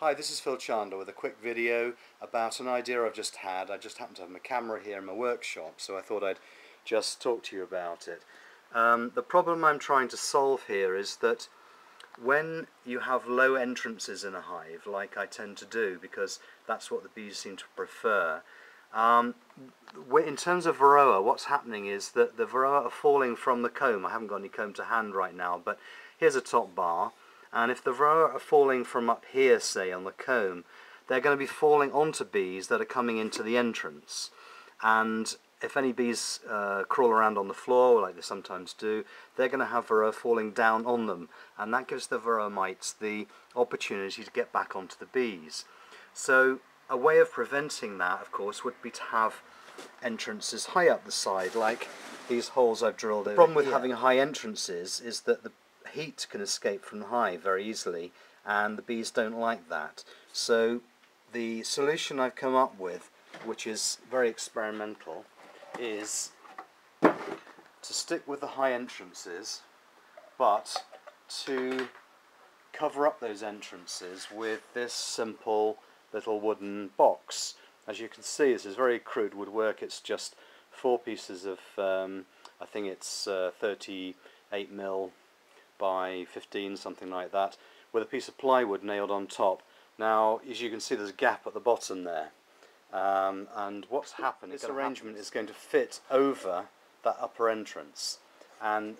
Hi, this is Phil Chandler with a quick video about an idea I've just had. I just happen to have my camera here in my workshop, so I thought I'd just talk to you about it. The problem I'm trying to solve here is that when you have low entrances in a hive, like I tend to do, because that's what the bees seem to prefer, in terms of Varroa, what's happening is that the Varroa are falling from the comb. I haven't got any comb to hand right now, but here's a top bar. And if the Varroa are falling from up here, say, on the comb, they're going to be falling onto bees that are coming into the entrance. And if any bees crawl around on the floor, like they sometimes do, they're going to have Varroa falling down on them. And that gives the Varroa mites the opportunity to get back onto the bees. So a way of preventing that, of course, would be to have entrances high up the side, like these holes I've drilled in. The problem with having high entrances is that the heat can escape from the hive very easily, and the bees don't like that. So the solution I've come up with, which is very experimental, is to stick with the high entrances, but to cover up those entrances with this simple little wooden box. As you can see, this is very crude woodwork. It's just four pieces of, I think it's 38mm by 15, something like that, with a piece of plywood nailed on top. Now, as you can see, there's a gap at the bottom there, and what's happened is this arrangement is going to fit over that upper entrance, and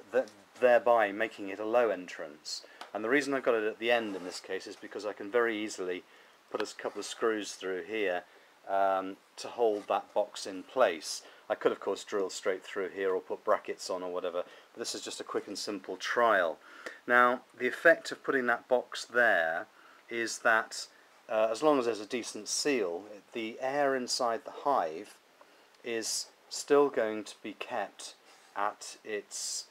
thereby making it a low entrance. And the reason I've got it at the end in this case is because I can very easily put a couple of screws through here to hold that box in place. I could, of course, drill straight through here or put brackets on or whatever, but this is just a quick and simple trial. Now, the effect of putting that box there is that as long as there's a decent seal, the air inside the hive is still going to be kept at its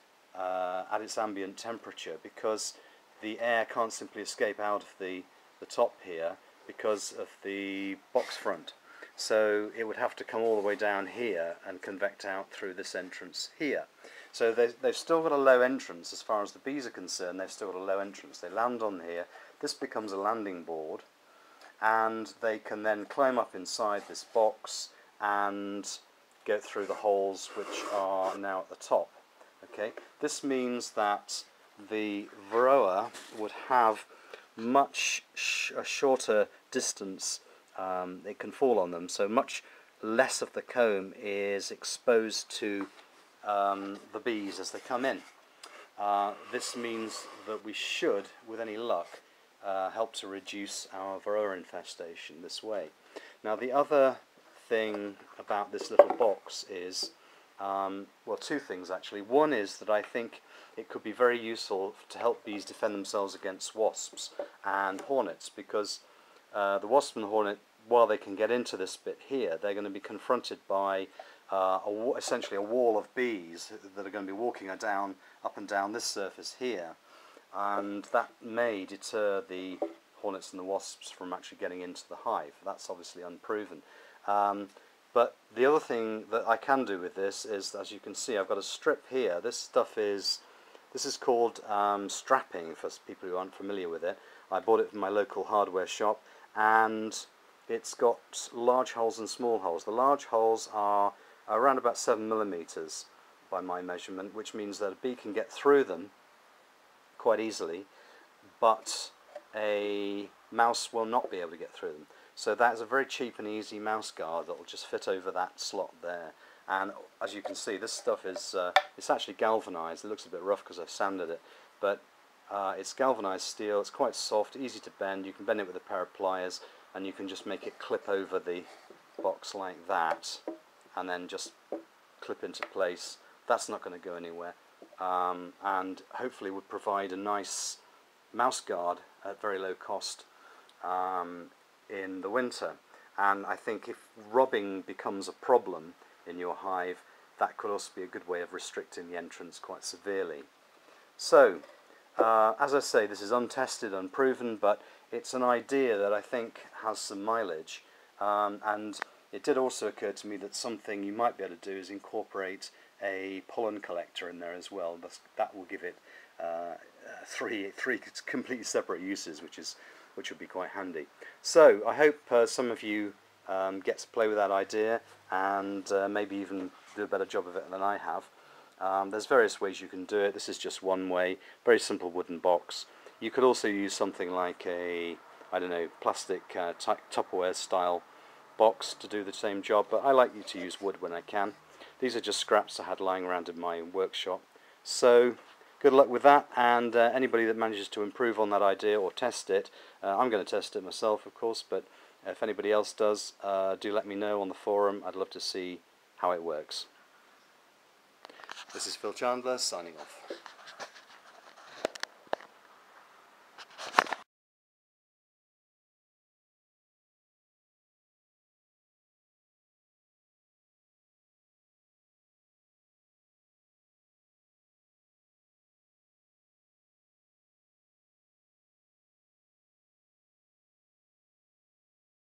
ambient temperature, because the air can't simply escape out of the top here because of the box front. So it would have to come all the way down here and convect out through this entrance here. So they've still got a low entrance. As far as the bees are concerned, they've still got a low entrance. They land on here, this becomes a landing board, and they can then climb up inside this box and go through the holes which are now at the top. Okay, this means that the Varroa would have much a shorter distance it can fall on them, so much less of the comb is exposed to the bees as they come in. This means that we should, with any luck, help to reduce our Varroa infestation this way. Now, the other thing about this little box is, well, two things actually. One is that I think it could be very useful to help bees defend themselves against wasps and hornets, because the wasp and the hornet, while they can get into this bit here, they're going to be confronted by essentially a wall of bees that are going to be walking down, up and down this surface here, and that may deter the hornets and the wasps from actually getting into the hive. That's obviously unproven. But the other thing that I can do with this is, as you can see, I've got a strip here. This is called strapping, for people who aren't familiar with it. I bought it from my local hardware shop, and it's got large holes and small holes. The large holes are around about 7mm by my measurement, which means that a bee can get through them quite easily, but a mouse will not be able to get through them. So that's a very cheap and easy mouse guard that will just fit over that slot there. And as you can see, this stuff is it's actually galvanized. It looks a bit rough because I've sanded it, but it's galvanized steel. It's quite soft, easy to bend. You can bend it with a pair of pliers, and you can just make it clip over the box like that, and then just clip into place. That's not going to go anywhere, and hopefully would provide a nice mouse guard at very low cost in the winter. And I think if robbing becomes a problem in your hive, that could also be a good way of restricting the entrance quite severely. So, as I say, this is untested, unproven, but it's an idea that I think has some mileage, and it did also occur to me that something you might be able to do is incorporate a pollen collector in there as well. That will give it three completely separate uses, which is which would be quite handy. So I hope some of you get to play with that idea and maybe even do a better job of it than I have. There's various ways you can do it. This is just one way, very simple wooden box. You could also use something like a, I don't know, plastic Tupperware style box to do the same job, but I like to use wood when I can. These are just scraps I had lying around in my workshop. So good luck with that, and anybody that manages to improve on that idea or test it, I'm going to test it myself of course, but if anybody else does, do let me know on the forum. I'd love to see how it works. This is Phil Chandler signing off.